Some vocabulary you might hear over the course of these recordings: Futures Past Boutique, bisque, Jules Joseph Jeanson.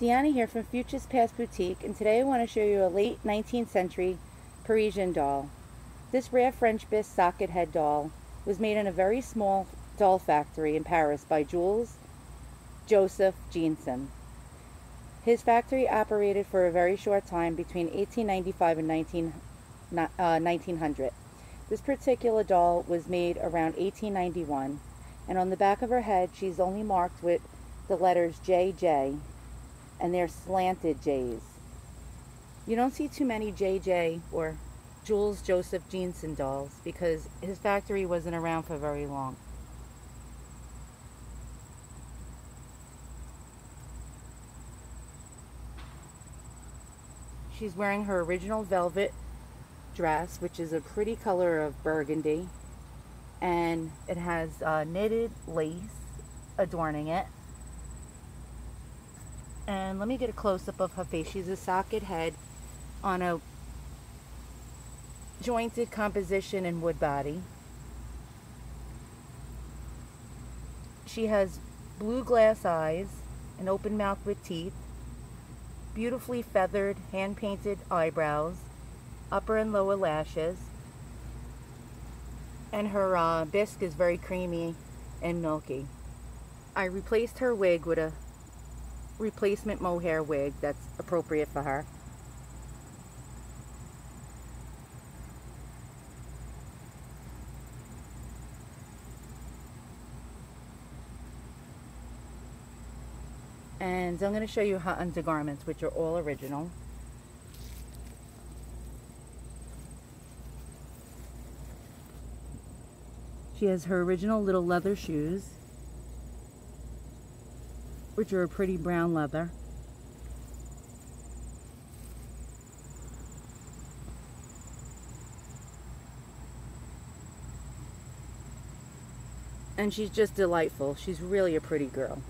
Deanna here from Futures Past Boutique, and today I want to show you a late 19th century Parisian doll. This rare French bust socket head doll was made in a very small doll factory in Paris by Jules Joseph Jeanson. His factory operated for a very short time between 1895 and 1900. This particular doll was made around 1891, and on the back of her head she's only marked with the letters JJ. And they're slanted J's. You don't see too many JJ or Jules Joseph Jeanson dolls because his factory wasn't around for very long. She's wearing her original velvet dress, which is a pretty color of burgundy, and it has knitted lace adorning it. And let me get a close-up of her face. She's a socket head on a jointed composition and wood body. She has blue glass eyes, an open mouth with teeth, beautifully feathered, hand-painted eyebrows, upper and lower lashes, and her bisque is very creamy and milky. I replaced her wig with a replacement mohair wig that's appropriate for her. And I'm going to show you her undergarments, which are all original. She has her original little leather shoes, which are a pretty brown leather. And she's just delightful. She's really a pretty girl.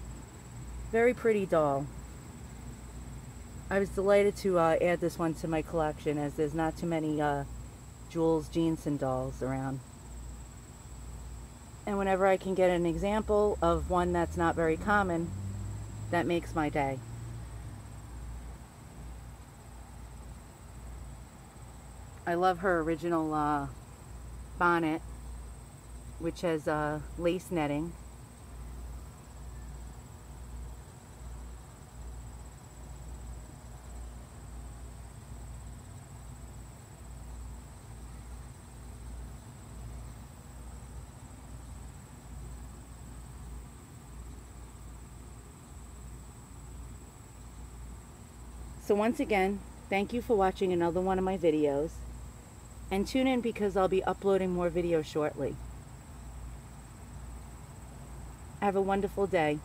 Very pretty doll. I was delighted to add this one to my collection, as there's not too many Jules Jeanson dolls around. And whenever I can get an example of one that's not very common, that makes my day. I love her original bonnet, which has lace netting. So once again, thank you for watching another one of my videos, and tune in because I'll be uploading more videos shortly. Have a wonderful day.